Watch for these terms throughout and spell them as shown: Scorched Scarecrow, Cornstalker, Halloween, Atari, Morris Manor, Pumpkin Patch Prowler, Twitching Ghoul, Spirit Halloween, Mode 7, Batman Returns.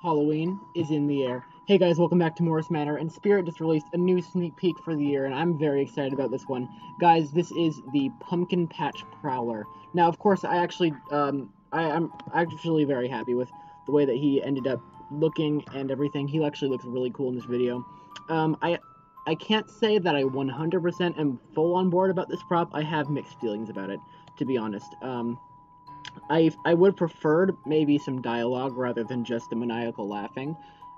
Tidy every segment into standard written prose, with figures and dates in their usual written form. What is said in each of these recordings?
Halloween is in the air. Hey guys, welcome back to Morris Manor, and Spirit just released a new sneak peek for the year, and I'm very excited about this one. Guys, this is the Pumpkin Patch Prowler. Now, of course, I actually, I'm actually very happy with the way that he ended up looking and everything. He actually looks really cool in this video. I can't say that I 100% am full on board about this prop. I have mixed feelings about it, to be honest. I would have preferred maybe some dialogue rather than just the maniacal laughing.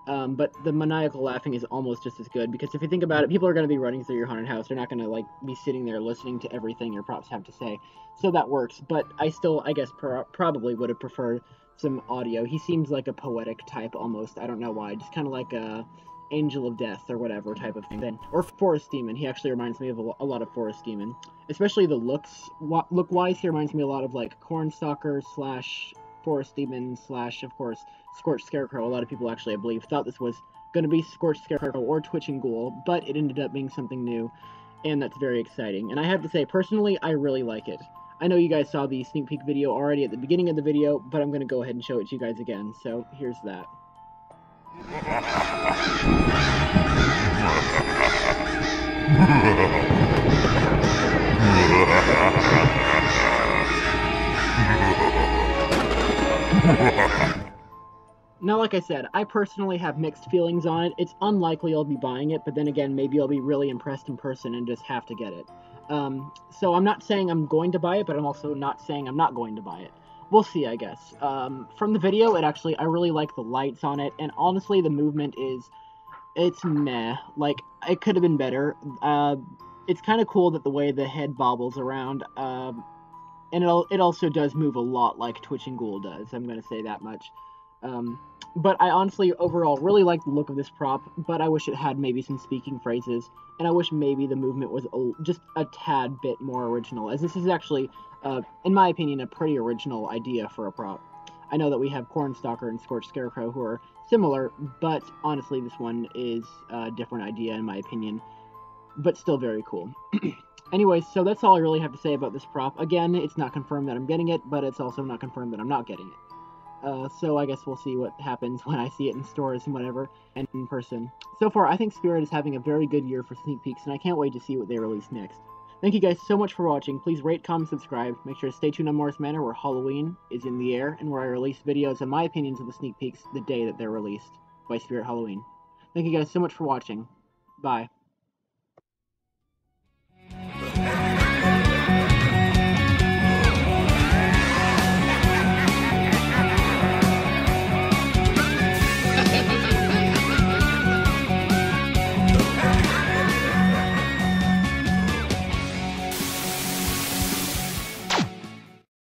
But the maniacal laughing is almost just as good, because if you think about it, people are going to be running through your haunted house. They're not going to, like, be sitting there listening to everything your props have to say. So that works, but I still, I guess, probably would have preferred some audio. He seems like a poetic type almost. I don't know why. Just kind of like a angel of death or whatever type of thing. Or forest demon. He actually reminds me of a lot of forest demon. Especially the look-wise, he reminds me a lot of, like, Cornstalker slash forest demon slash, of course, Scorched Scarecrow. A lot of people actually, I believe, thought this was going to be Scorched Scarecrow or Twitching Ghoul, but it ended up being something new, and that's very exciting. And I have to say, personally, I really like it. I know you guys saw the sneak peek video already at the beginning of the video, but I'm going to go ahead and show it to you guys again, so here's that. Now, like I said, I personally have mixed feelings on it. It's unlikely I'll be buying it, but then again, maybe I'll be really impressed in person and just have to get it. So I'm not saying I'm going to buy it, but I'm also not saying I'm not going to buy it. We'll see, I guess. From the video, it actually, I really like the lights on it, and honestly, the movement is, it's meh. Like, it could have been better. It's kind of cool that the way the head bobbles around, and it also does move a lot like Twitching Ghoul does, I'm going to say that much. But I honestly, overall, really like the look of this prop, but I wish it had maybe some speaking phrases, and I wish maybe the movement was just a tad bit more original, as this is actually, in my opinion, a pretty original idea for a prop. I know that we have Cornstalker and Scorched Scarecrow who are similar, but honestly this one is a different idea in my opinion, but still very cool. Anyway, so that's all I really have to say about this prop. Again, it's not confirmed that I'm getting it, but it's also not confirmed that I'm not getting it. So I guess we'll see what happens when I see it in stores and whatever, and in person. So far, I think Spirit is having a very good year for sneak peeks, and I can't wait to see what they release next. Thank you guys so much for watching. Please rate, comment, subscribe. Make sure to stay tuned on Morris Manor, where Halloween is in the air, and where I release videos and my opinions of the sneak peeks the day that they're released by Spirit Halloween. Thank you guys so much for watching. Bye.